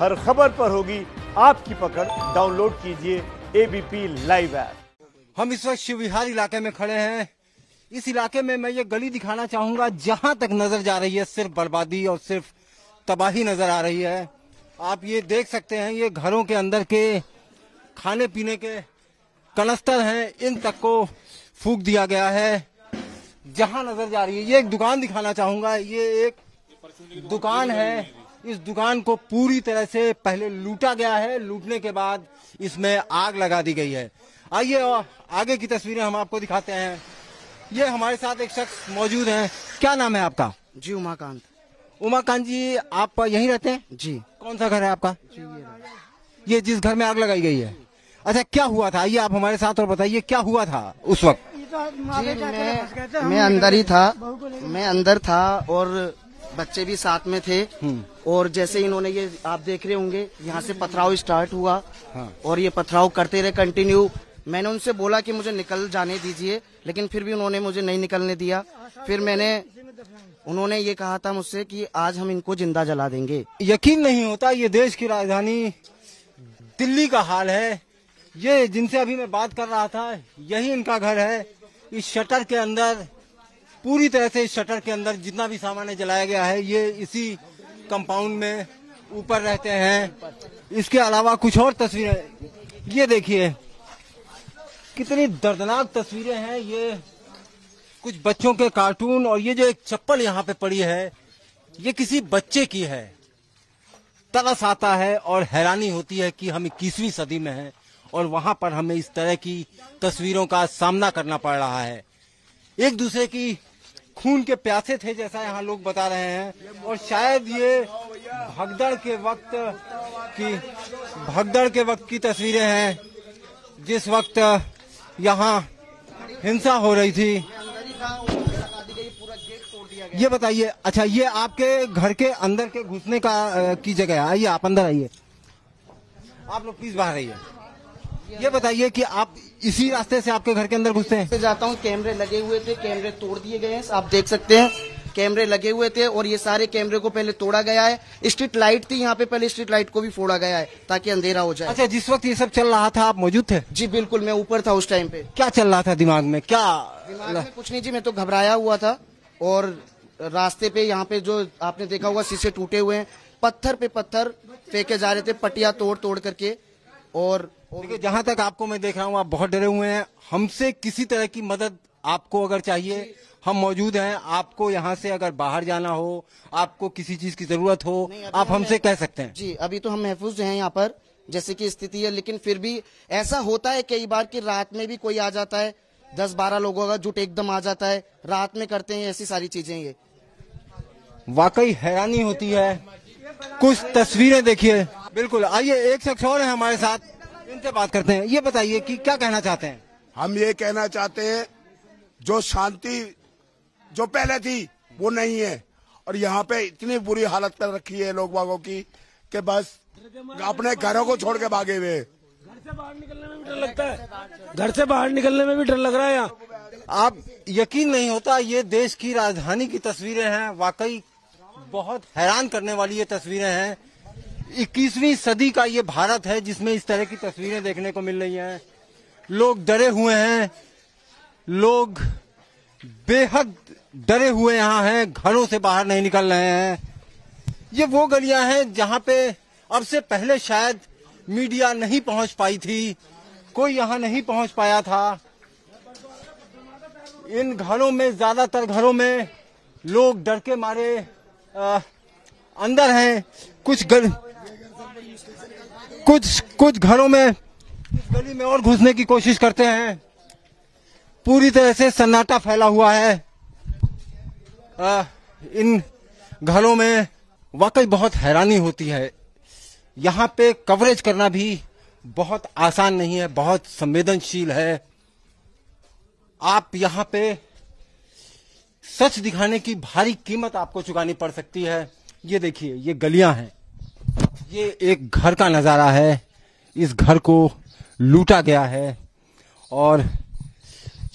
हर खबर पर होगी आपकी पकड़। डाउनलोड कीजिए एबीपी लाइव ऐप। हम इस वक्त शिव विहार इलाके में खड़े हैं। इस इलाके में मैं ये गली दिखाना चाहूंगा, जहां तक नजर जा रही है सिर्फ बर्बादी और सिर्फ तबाही नजर आ रही है। आप ये देख सकते हैं, ये घरों के अंदर के खाने पीने के कनस्तर हैं, इन तक को फूंक दिया गया है। जहां नजर जा रही है, ये एक दुकान दिखाना चाहूंगा, ये एक दुकान है। इस दुकान को पूरी तरह से पहले लूटा गया है, लूटने के बाद इसमें आग लगा दी गई है। आइए और आगे की तस्वीरें हम आपको दिखाते हैं। ये हमारे साथ एक शख्स मौजूद हैं। क्या नाम है आपका? जी उमाकांत। उमाकांत जी, आप यहीं रहते हैं? जी। कौन सा घर है आपका? ये जिस घर में आग लगाई गई है। अच्छा, क्या हुआ था? आइए आप हमारे साथ और बताइए क्या हुआ था उस वक्त। मैं अंदर था और बच्चे भी साथ में थे। और जैसे इन्होंने, ये आप देख रहे होंगे, यहाँ से पथराव स्टार्ट हुआ। हाँ। और ये पथराव करते रहे कंटिन्यू। मैंने उनसे बोला कि मुझे निकल जाने दीजिए, लेकिन फिर भी उन्होंने मुझे नहीं निकलने दिया। फिर उन्होंने ये कहा था मुझसे कि आज हम इनको जिंदा जला देंगे। यकीन नहीं होता, ये देश की राजधानी दिल्ली का हाल है। ये जिनसे अभी मैं बात कर रहा था, यही इनका घर है। इस शटर के अंदर, पूरी तरह से इस शटर के अंदर जितना भी सामान है जलाया गया है। ये इसी कंपाउंड में ऊपर रहते हैं। इसके अलावा कुछ और तस्वीरें, ये देखिए कितनी दर्दनाक तस्वीरें हैं। ये कुछ बच्चों के कार्टून, और ये जो एक चप्पल यहाँ पे पड़ी है, ये किसी बच्चे की है। तरस आता है और हैरानी होती है कि हम 21वीं सदी में हैं और वहां पर हमें इस तरह की तस्वीरों का सामना करना पड़ रहा है। एक दूसरे की खून के प्यासे थे, जैसा यहाँ लोग बता रहे हैं। और शायद ये भगदड़ के वक्त की तस्वीरें हैं, जिस वक्त यहाँ हिंसा हो रही थी। ये बताइए, अच्छा ये आपके घर के अंदर के घुसने की जगह है। आइए आप अंदर आइए, आप लोग प्लीज बाहर आइए। ये बताइए कि आप इसी रास्ते से आपके घर के अंदर घुसते हैं? जाता हूँ, कैमरे लगे हुए थे, कैमरे तोड़ दिए गए हैं। आप देख सकते हैं कैमरे लगे हुए थे, और ये सारे कैमरे को पहले तोड़ा गया है। स्ट्रीट लाइट थी यहाँ पे, पहले स्ट्रीट लाइट को भी फोड़ा गया है ताकि अंधेरा हो जाए। अच्छा, जिस वक्त ये सब चल रहा था आप मौजूद थे? जी बिल्कुल, मैं ऊपर था उस टाइम पे। क्या चल रहा था दिमाग में? क्या दिमाग में? कुछ नहीं जी, मैं तो घबराया हुआ था। और रास्ते पे यहाँ पे जो आपने देखा होगा, शीशे टूटे हुए हैं, पत्थर पे पत्थर फेंके जा रहे थे, पटिया तोड़ तोड़ करके। और देखिए, जहाँ तक आपको मैं देख रहा हूँ, आप बहुत डरे हुए हैं। हमसे किसी तरह की मदद आपको अगर चाहिए, हम मौजूद हैं। आपको यहाँ से अगर बाहर जाना हो, आपको किसी चीज की जरूरत हो, आप हमसे कह सकते हैं। जी, अभी तो हम महफूज हैं यहाँ पर, जैसे कि स्थिति है। लेकिन फिर भी ऐसा होता है कई बार कि रात में भी कोई आ जाता है, 10-12 लोगों का जुट एकदम आ जाता है, रात में करते हैं ऐसी सारी चीजें। ये वाकई हैरानी होती है। कुछ तस्वीरें देखिए। बिल्कुल, आइए एक शख्स और है हमारे साथ, इनसे बात करते हैं। ये बताइए कि क्या कहना चाहते हैं? हम ये कहना चाहते हैं, जो शांति जो पहले थी वो नहीं है। और यहाँ पे इतनी बुरी हालत कर रखी है लोग बागों की कि बस अपने घरों को छोड़ के भागे हुए। घर से बाहर निकलने में भी डर लगता है, घर से बाहर निकलने में भी डर लग रहा है यहाँ। आप यकीन नहीं होता, ये देश की राजधानी की तस्वीरें हैं। वाकई बहुत हैरान करने वाली ये तस्वीरें हैं। 21वीं सदी का ये भारत है, जिसमें इस तरह की तस्वीरें देखने को मिल रही हैं। लोग डरे हुए हैं, लोग बेहद डरे हुए यहाँ हैं, घरों से बाहर नहीं निकल रहे हैं। ये वो गलियां हैं जहाँ पे अब से पहले शायद मीडिया नहीं पहुंच पाई थी, कोई यहाँ नहीं पहुंच पाया था। इन घरों में, ज्यादातर घरों में लोग डर के मारे अंदर हैं। कुछ घरों में, गली में और घुसने की कोशिश करते हैं। पूरी तरह से सन्नाटा फैला हुआ है इन घरों में। वाकई बहुत हैरानी होती है। यहाँ पे कवरेज करना भी बहुत आसान नहीं है, बहुत संवेदनशील है। आप यहाँ पे सच दिखाने की भारी कीमत आपको चुकानी पड़ सकती है। ये देखिए, ये गलियां हैं, ये एक घर का नज़ारा है। इस घर को लूटा गया है। और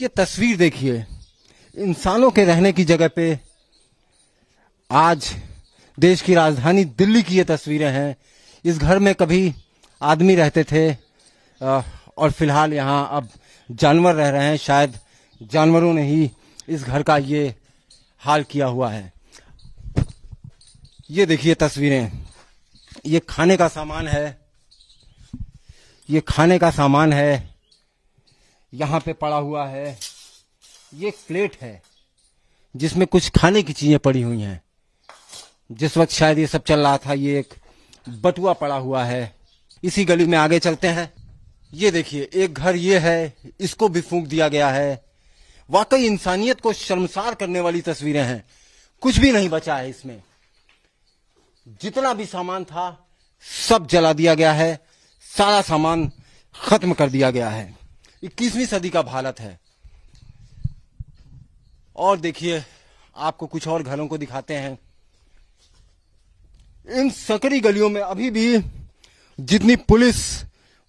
ये तस्वीर देखिए, इंसानों के रहने की जगह पे आज देश की राजधानी दिल्ली की ये तस्वीरें हैं। इस घर में कभी आदमी रहते थे और फिलहाल यहाँ अब जानवर रह रहे हैं। शायद जानवरों ने ही इस घर का ये हाल किया हुआ है। ये देखिए तस्वीरें, ये खाने का सामान है, ये खाने का सामान है यहाँ पे पड़ा हुआ है। ये प्लेट है जिसमें कुछ खाने की चीजें पड़ी हुई हैं। जिस वक्त शायद ये सब चल रहा था, ये एक बटुआ पड़ा हुआ है। इसी गली में आगे चलते हैं। ये देखिए एक घर ये है, इसको भी फूंक दिया गया है। वाकई इंसानियत को शर्मसार करने वाली तस्वीरें हैं। कुछ भी नहीं बचा है इसमें, जितना भी सामान था सब जला दिया गया है, सारा सामान खत्म कर दिया गया है। 21वीं सदी का भारत है। और देखिए आपको कुछ और घरों को दिखाते हैं। इन सकरी गलियों में अभी भी जितनी पुलिस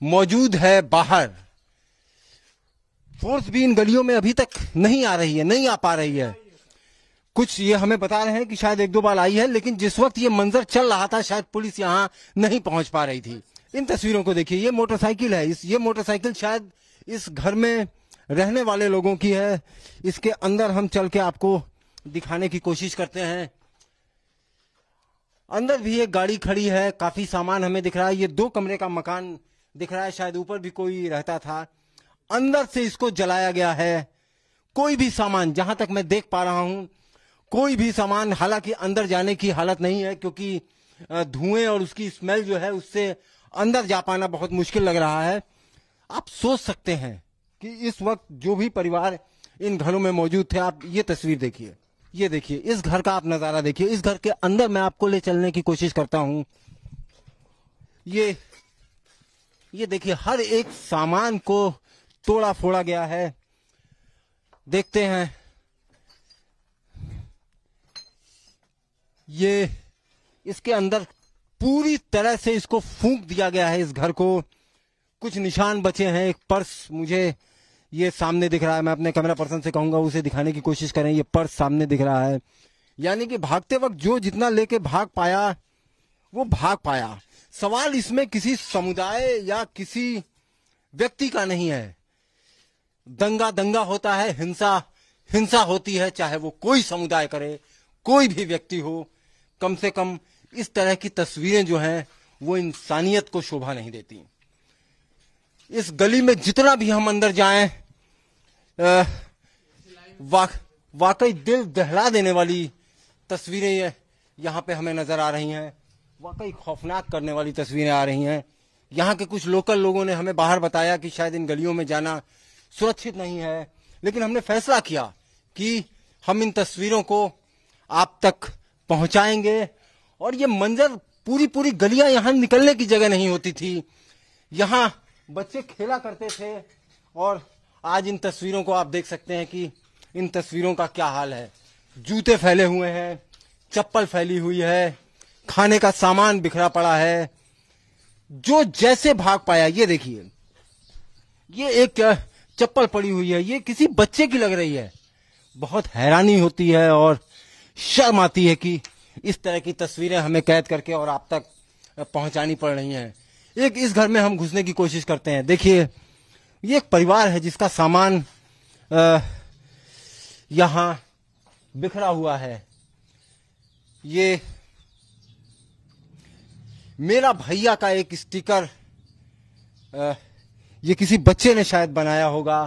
मौजूद है बाहर, फोर्स भी इन गलियों में अभी तक नहीं आ रही है, नहीं आ पा रही है। कुछ ये हमें बता रहे हैं कि शायद एक दो बार आई है, लेकिन जिस वक्त ये मंजर चल रहा था शायद पुलिस यहाँ नहीं पहुंच पा रही थी। इन तस्वीरों को देखिए, ये मोटरसाइकिल है, ये मोटरसाइकिल शायद इस घर में रहने वाले लोगों की है। इसके अंदर हम चल के आपको दिखाने की कोशिश करते हैं। अंदर भी एक गाड़ी खड़ी है, काफी सामान हमें दिख रहा है। ये 2 कमरे का मकान दिख रहा है, शायद ऊपर भी कोई रहता था। अंदर से इसको जलाया गया है। कोई भी सामान, जहां तक मैं देख पा रहा हूं, कोई भी सामान हालांकि अंदर जाने की हालत नहीं है, क्योंकि धुएं और उसकी स्मेल जो है उससे अंदर जा पाना बहुत मुश्किल लग रहा है। आप सोच सकते हैं कि इस वक्त जो भी परिवार इन घरों में मौजूद थे। आप ये तस्वीर देखिए, ये देखिए इस घर का आप नजारा देखिए। इस घर के अंदर मैं आपको ले चलने की कोशिश करता हूं। ये देखिए हर एक सामान को तोड़ा फोड़ा गया है। देखते हैं, ये इसके अंदर पूरी तरह से इसको फूंक दिया गया है इस घर को। कुछ निशान बचे हैं। एक पर्स मुझे ये सामने दिख रहा है, मैं अपने कैमरा पर्सन से कहूंगा उसे दिखाने की कोशिश करें। ये पर्स सामने दिख रहा है, यानी कि भागते वक्त जो जितना लेके भाग पाया वो भाग पाया। सवाल इसमें किसी समुदाय या किसी व्यक्ति का नहीं है। दंगा दंगा होता है, हिंसा हिंसा होती है, चाहे वो कोई समुदाय करे, कोई भी व्यक्ति हो। कम से कम इस तरह की तस्वीरें जो हैं वो इंसानियत को शोभा नहीं देती। इस गली में जितना भी हम अंदर जाएं, वाकई दिल दहला देने वाली तस्वीरें यहाँ पे हमें नजर आ रही हैं। वाकई खौफनाक करने वाली तस्वीरें आ रही हैं। यहाँ के कुछ लोकल लोगों ने हमें बाहर बताया कि शायद इन गलियों में जाना सुरक्षित नहीं है, लेकिन हमने फैसला किया कि हम इन तस्वीरों को आप तक पहुंचाएंगे। और ये मंजर, पूरी गलियां, यहाँ निकलने की जगह नहीं होती थी, यहाँ बच्चे खेला करते थे। और आज इन तस्वीरों को आप देख सकते हैं कि इन तस्वीरों का क्या हाल है। जूते फैले हुए हैं, चप्पल फैली हुई है, खाने का सामान बिखरा पड़ा है, जो जैसे भाग पाया। ये देखिए, ये एक चप्पल पड़ी हुई है, ये किसी बच्चे की लग रही है। बहुत हैरानी होती है और शर्म आती है कि इस तरह की तस्वीरें हमें कैद करके और आप तक पहुंचानी पड़ रही हैं। एक इस घर में हम घुसने की कोशिश करते हैं। देखिए ये एक परिवार है जिसका सामान यहाँ बिखरा हुआ है। ये मेरा भैया का एक स्टिकर ये किसी बच्चे ने शायद बनाया होगा।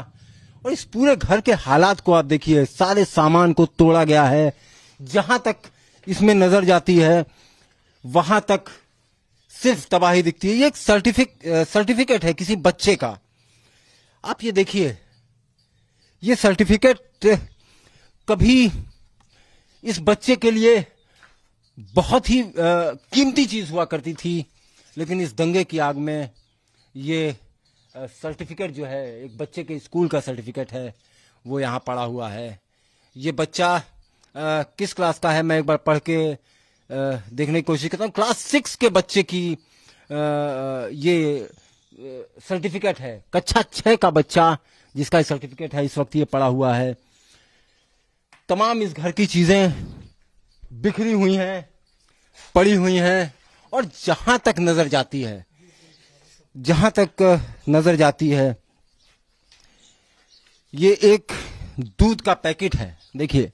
और इस पूरे घर के हालात को आप देखिए, सारे सामान को तोड़ा गया है। जहां तक इसमें नजर जाती है वहां तक सिर्फ तबाही दिखती है। ये एक सर्टिफिकेट है किसी बच्चे का। आप ये देखिए, ये सर्टिफिकेट कभी इस बच्चे के लिए बहुत ही कीमती चीज हुआ करती थी, लेकिन इस दंगे की आग में ये सर्टिफिकेट जो है, एक बच्चे के स्कूल का सर्टिफिकेट है, वो यहाँ पड़ा हुआ है। ये बच्चा किस क्लास का है, मैं एक बार पढ़ के देखने की कोशिश करता हूँ। क्लास 6 के बच्चे की ये सर्टिफिकेट है। कक्षा 6 का बच्चा जिसका सर्टिफिकेट है, इस वक्त ये पड़ा हुआ है। तमाम इस घर की चीजें बिखरी हुई हैं, पड़ी हुई हैं। और जहां तक नजर जाती है ये एक दूध का पैकेट है। देखिए,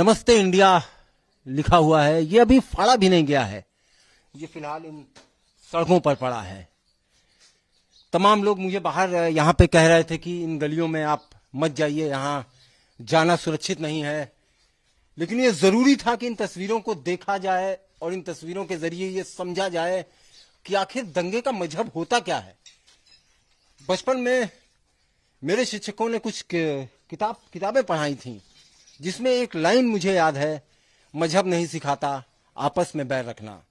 नमस्ते इंडिया लिखा हुआ है। ये अभी फाड़ा भी नहीं गया है, ये फिलहाल इन सड़कों पर पड़ा है। तमाम लोग मुझे बाहर यहाँ पे कह रहे थे कि इन गलियों में आप मत जाइए, यहाँ जाना सुरक्षित नहीं है, लेकिन ये जरूरी था कि इन तस्वीरों को देखा जाए और इन तस्वीरों के जरिए ये समझा जाए कि आखिर दंगे का मजहब होता क्या है। बचपन में मेरे शिक्षकों ने कुछ किताबें पढ़ाई थीं, जिसमें एक लाइन मुझे याद है, मजहब नहीं सिखाता, आपस में बैर रखना।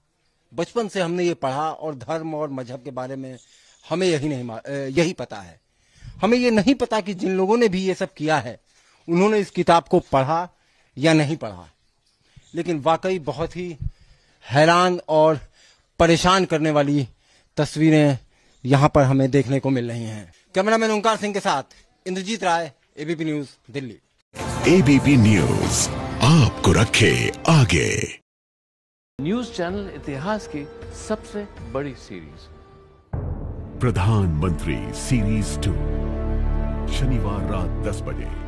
बचपन से हमने ये पढ़ा और धर्म और मजहब के बारे में हमें यही पता है। हमें ये नहीं पता कि जिन लोगों ने भी ये सब किया है उन्होंने इस किताब को पढ़ा या नहीं पढ़ा, लेकिन वाकई बहुत ही हैरान और परेशान करने वाली तस्वीरें यहाँ पर हमें देखने को मिल रही हैं। कैमरामैन ओंकार सिंह के साथ Inderjeet Rai, ABP news Delhi. ABP news आपको रखे आगे। न्यूज चैनल इतिहास की सबसे बड़ी सीरीज प्रधानमंत्री सीरीज 2 शनिवार रात 10 बजे।